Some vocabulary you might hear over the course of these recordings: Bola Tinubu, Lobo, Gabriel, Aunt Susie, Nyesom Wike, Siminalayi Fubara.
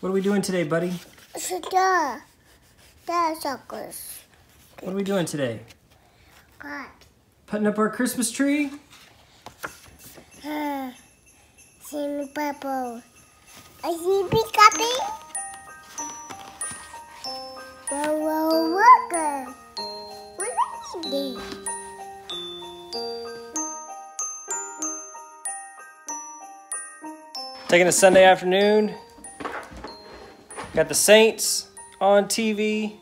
What are we doing today, buddy? What are we doing today? Putting up our Christmas tree? See purple. I see pink apple. Whoa, what is this? Taking a Sunday afternoon. Got the Saints on TV.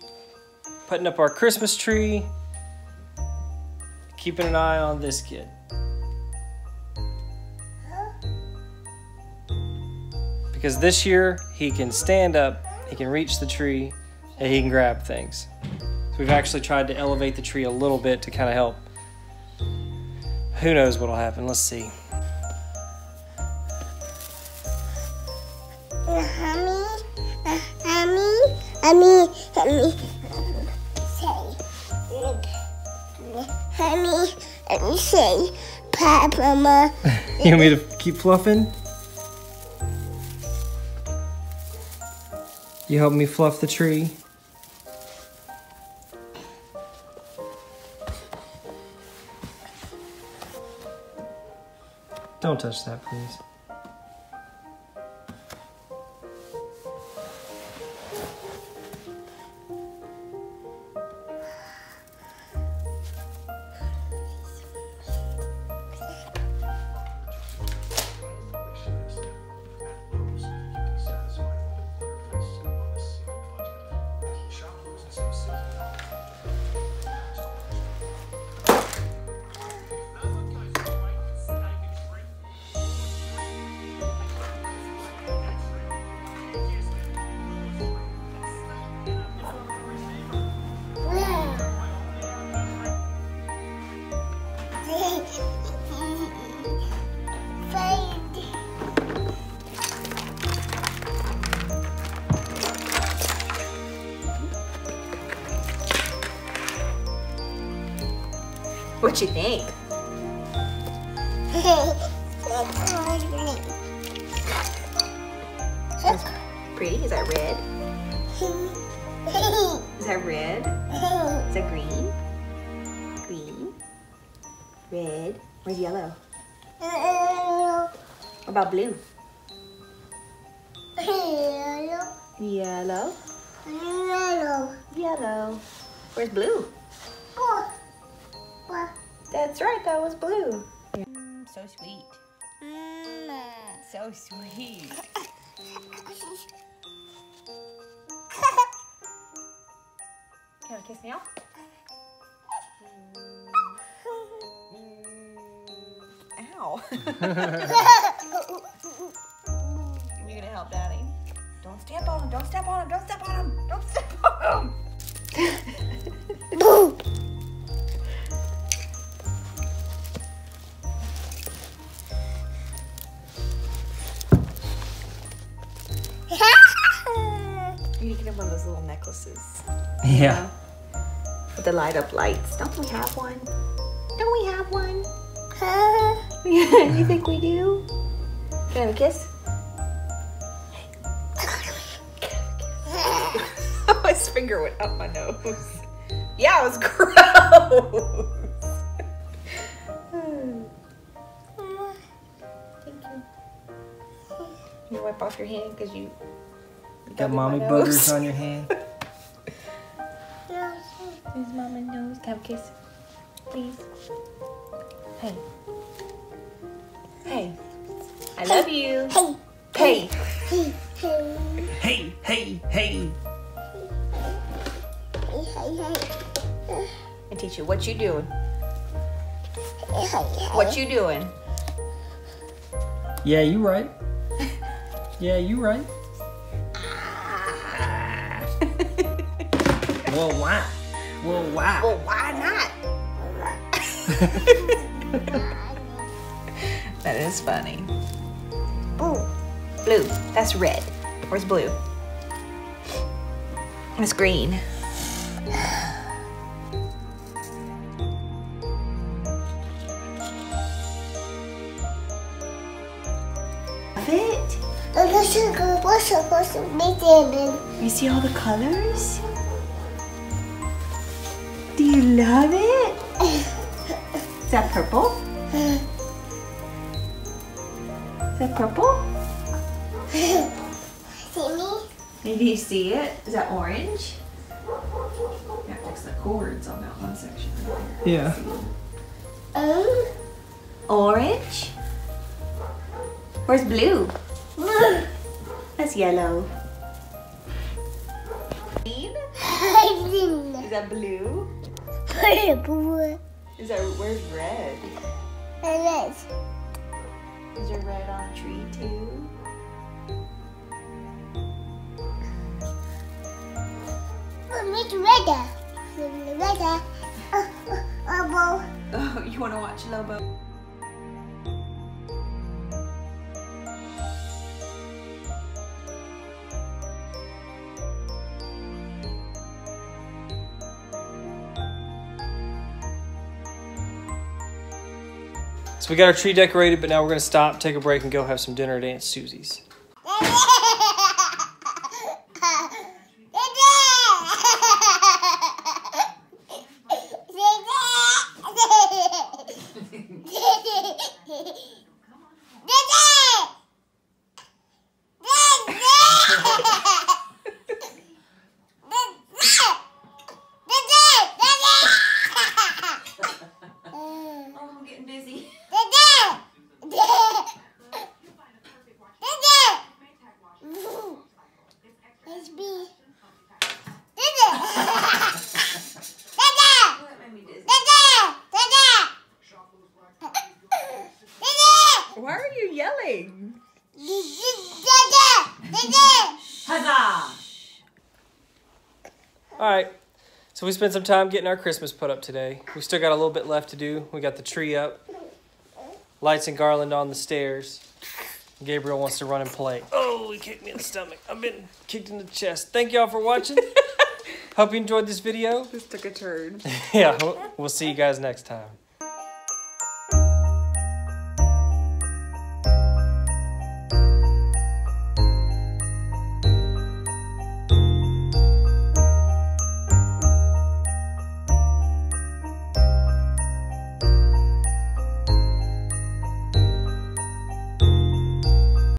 Putting up our Christmas tree. Keeping an eye on this kid. Because this year, he can stand up, he can reach the tree, and he can grab things. So we've actually tried to elevate the tree a little bit to kind of help. Who knows what'll happen, let's see. Let me say, Papa. You want me to keep fluffing? You help me fluff the tree? Don't touch that, please. What you think? That's pretty. Is that red? Is that red? Is that green? Green. Red. Where's yellow? What about blue? Yellow. Yellow. Yellow. Yellow. Where's blue? That's right, that was blue. So sweet. So sweet. You wanna kiss me off? Ow. You're gonna help Daddy. Don't step on him, don't step on him, don't step on him, don't step on him. Boom. One of those little necklaces. Yeah. With the light up lights. Don't we have one? Don't we have one? Huh? You think we do? Can I have a kiss? Oh, his finger went up my nose. Yeah, it was gross. Thank you. You wipe off your hand because you. You got mommy boogers on your hand. There's mama nose. Can I have a kiss? Please. Hey. Hey. I love you. Hey. Hey. Hey. Hey. Hey. And teacher, what you doing? What you doing? Yeah, you right. Yeah, you right. Well, why? Well, why? Well, why not? That is funny. Ooh, blue. That's red. Where's blue? It's green. Love it? You see all the colors? Do you love it? Is that purple? Is that purple? Maybe you see it? Is that orange? Yeah, it looks like chords on that one section right there. Yeah. Orange? Where's blue? That's yellow. Is that blue? Is that where's red? Red. Is there red on a tree too? It's redder. Lobo. Oh, you want to watch Lobo? So we got our tree decorated, but now we're going to stop, take a break, and go have some dinner at Aunt Susie's. Why are you yelling? Huzzah! Alright, so we spent some time getting our Christmas put up today. We still got a little bit left to do. We got the tree up, lights and garland on the stairs. Gabriel wants to run and play. Oh, he kicked me in the stomach. I've been kicked in the chest. Thank y'all for watching. Hope you enjoyed this video. This took a turn. Yeah, we'll see you guys next time.